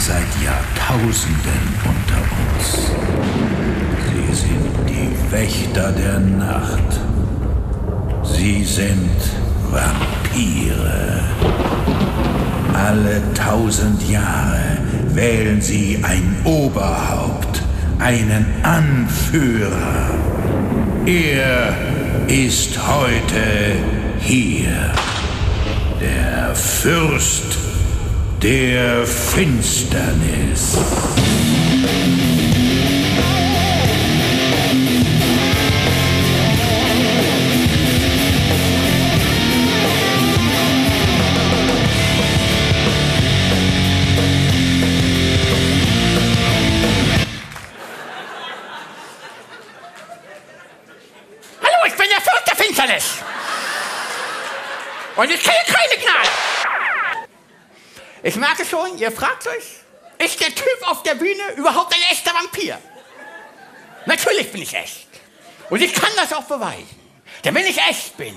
Seit Jahrtausenden unter uns. Sie sind die Wächter der Nacht. Sie sind Vampire. Alle 1000 Jahre wählen sie ein Oberhaupt, einen Anführer. Er ist heute hier. Der Fürst der Finsternis. Hallo, ich bin der Fürst der Finsternis. Und ich kriege keine Gnade. Ich merke schon, ihr fragt euch, ist der Typ auf der Bühne überhaupt ein echter Vampir? Natürlich bin ich echt. Und ich kann das auch beweisen. Denn wenn ich echt bin,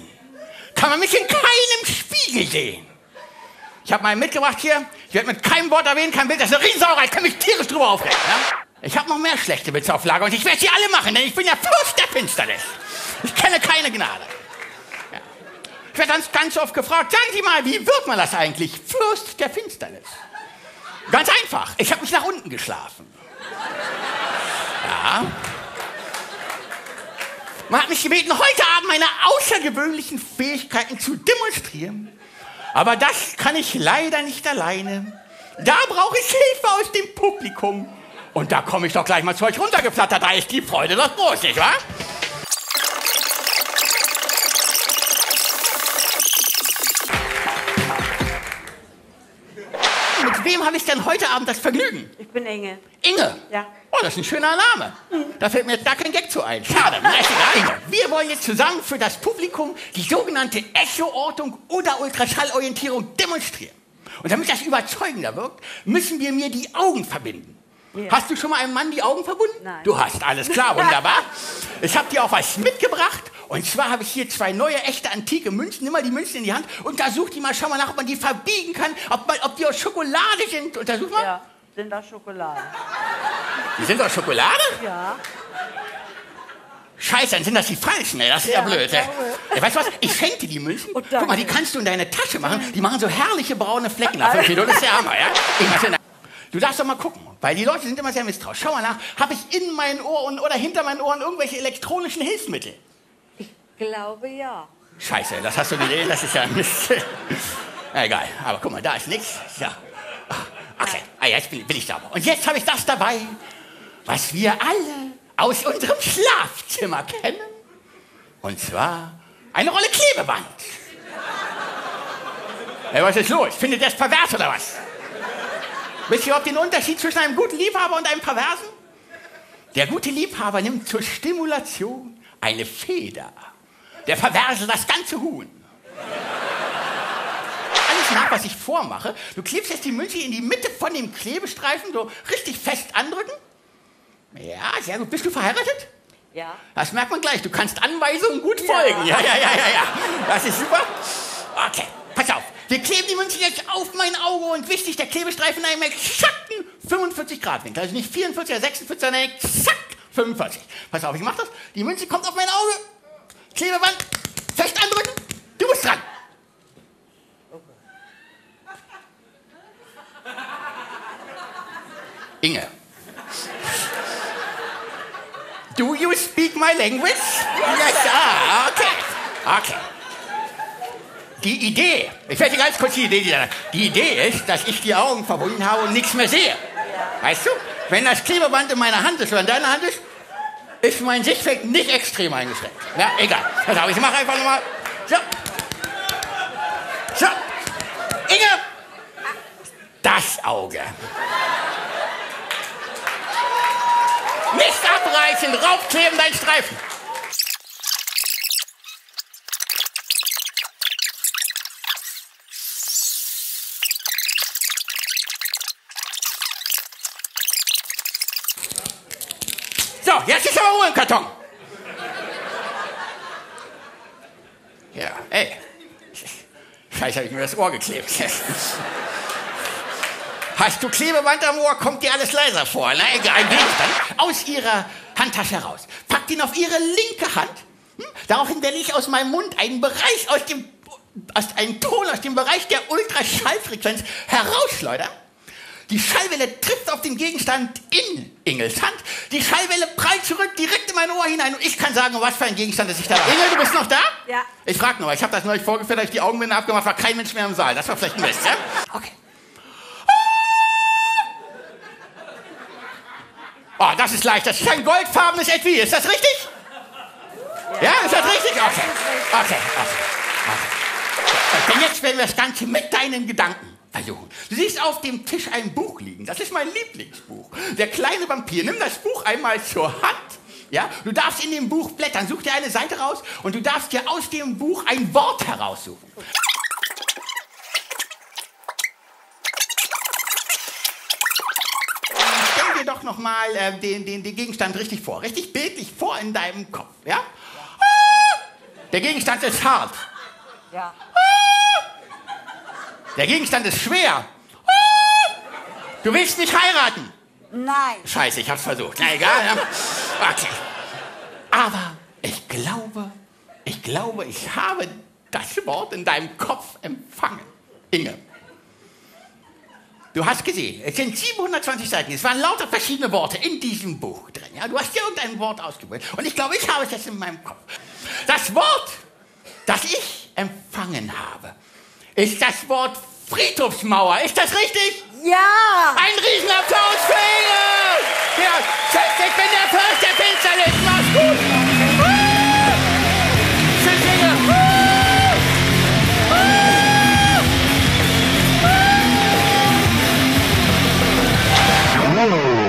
kann man mich in keinem Spiegel sehen. Ich habe mal mitgebracht hier, ich werde mit keinem Wort erwähnen, kein Bild, das ist eine Riesensauerei, ich kann mich tierisch drüber aufregen. Ne? Ich habe noch mehr schlechte Witze auf Lager und ich werde sie alle machen, denn ich bin der Fürst der Finsternis. Ich kenne keine Gnade. Ich werde ganz oft gefragt, sagen Sie mal, wie wird man das eigentlich? Fürst der Finsternis. Ganz einfach, ich habe mich nach unten geschlafen. Ja. Man hat mich gebeten, heute Abend meine außergewöhnlichen Fähigkeiten zu demonstrieren. Aber das kann ich leider nicht alleine. Da brauche ich Hilfe aus dem Publikum. Und da komme ich doch gleich mal zu euch runtergeflattert, da ist die Freude doch groß, nicht wahr? Wem habe ich denn heute Abend das Vergnügen? Ich bin Inge. Inge? Ja. Oh, das ist ein schöner Name. Mhm. Da fällt mir jetzt gar kein Gag zu ein. Schade. Na, ist egal. Wir wollen jetzt zusammen für das Publikum die sogenannte Echoortung oder Ultraschallorientierung demonstrieren. Und damit das überzeugender wirkt, müssen wir mir die Augen verbinden. Yeah. Hast du schon mal einem Mann die Augen verbunden? Nein. Du hast, alles klar, wunderbar. Ich habe dir auch was mitgebracht. Und zwar habe ich hier zwei neue, echte, antike Münzen. Nimm mal die Münzen in die Hand, untersuch die mal, schau mal nach, ob man die verbiegen kann, ob die aus Schokolade sind. Untersuch mal. Ja, sind aus Schokolade. Die sind aus Schokolade? Ja. Scheiße, dann sind das die falschen, ey. Das ist ja blöd. Ey, weißt du was, ich schenke dir die Münzen. Guck mal, die kannst du in deine Tasche machen. Die machen so herrliche braune Flecken nach 5 Minuten. Das ist der Hammer, ja? Du darfst doch mal gucken, weil die Leute sind immer sehr misstrauisch. Schau mal nach, habe ich in meinen Ohren oder hinter meinen Ohren irgendwelche elektronischen Hilfsmittel? Ich glaube, ja. Scheiße, das hast du gesehen, das ist ja Mist. Egal, aber guck mal, da ist nichts. Ja. Okay, jetzt bin ich da. Und jetzt habe ich das dabei, was wir alle aus unserem Schlafzimmer kennen. Und zwar eine Rolle Klebeband. Hey, was ist los? Findet ihr das pervers oder was? Wisst ihr überhaupt den Unterschied zwischen einem guten Liebhaber und einem Perversen? Der gute Liebhaber nimmt zur Stimulation eine Feder. Der Perverse das ganze Huhn. Alles nach, was ich vormache. Du klebst jetzt die Münze in die Mitte von dem Klebestreifen, so richtig fest andrücken. Ja, sehr gut. Bist du verheiratet? Ja. Das merkt man gleich. Du kannst Anweisungen gut folgen. Ja. Das ist super. Okay, pass auf. Wir kleben die Münze jetzt auf mein Auge und wichtig, der Klebestreifen in einem exakten 45-Grad-Winkel. Also nicht 44 oder 46, sondern exakt 45. Pass auf, ich mach das. Die Münze kommt auf mein Auge. Klebeband, fest andrücken, du bist dran. Okay. Inge. Do you speak my language? Yes. Ah, okay. Die Idee, ich werde dir ganz kurz die Idee sagen. Die Idee ist, dass ich die Augen verbunden habe und nichts mehr sehe. Weißt du, wenn das Klebeband in meiner Hand ist oder in deiner Hand ist, ist mein Sichtfeld nicht extrem eingeschränkt. Ja, egal. Pass auf, ich mache einfach nochmal. So. Inge. Das Auge. Nicht abreißen, raufkleben dein Streifen. So, jetzt ist aber Ruhe im Karton. Ja, ey. Scheiße, habe ich mir das Ohr geklebt. Hast du Klebeband am Ohr, kommt dir alles leiser vor. Na egal, dann aus ihrer Handtasche heraus. Packt ihn auf ihre linke Hand. Daraufhin werde ich aus meinem Mund einen Bereich einen Ton aus dem Bereich der Ultraschallfrequenz herausschleudern. Die Schallwelle trifft auf den Gegenstand in Ingels Hand. Die Schallwelle prallt zurück, direkt in mein Ohr hinein. Und ich kann sagen, um was für ein Gegenstand es sich da handelt. Ingel, du bist noch da? Ja. Ich frage nur, ich habe das neulich vorgeführt, habe ich die Augenbinde abgemacht, war kein Mensch mehr im Saal. Das war vielleicht ein Mist, ja? Okay. Ah! Oh, das ist leicht. Das ist ein goldfarbenes Etui. Ist das richtig? Ja, ja, ist das richtig? Okay. Okay. Denn jetzt werden wir das Ganze mit deinen Gedanken versuchen. Du siehst auf dem Tisch ein Buch liegen. Das ist mein Lieblingsbuch. Der kleine Vampir. Nimm das Buch einmal zur Hand. Ja? Du darfst in dem Buch blättern. Such dir eine Seite raus und du darfst dir aus dem Buch ein Wort heraussuchen. Stell dir doch nochmal den Gegenstand richtig vor. Richtig bildlich vor in deinem Kopf. Ja? Der Gegenstand ist hart. Ja. Der Gegenstand ist schwer. Du willst nicht heiraten? Nein. Scheiße, ich hab's versucht. Na egal. Okay. Aber ich glaube, ich habe das Wort in deinem Kopf empfangen. Inge. Du hast gesehen, es sind 720 Seiten. Es waren lauter verschiedene Worte in diesem Buch drin. Ja? Du hast dir irgendein Wort ausgewählt. Und ich glaube, ich habe es jetzt in meinem Kopf. Das Wort, das ich empfangen habe, ist das Wort Friedhofsmauer. Ist das richtig? Ja! Ein Riesenapplaus für Inge! Ja, ich bin der Fürst der Finsternis. Mach's gut! Tschüss, Inge! Hallo!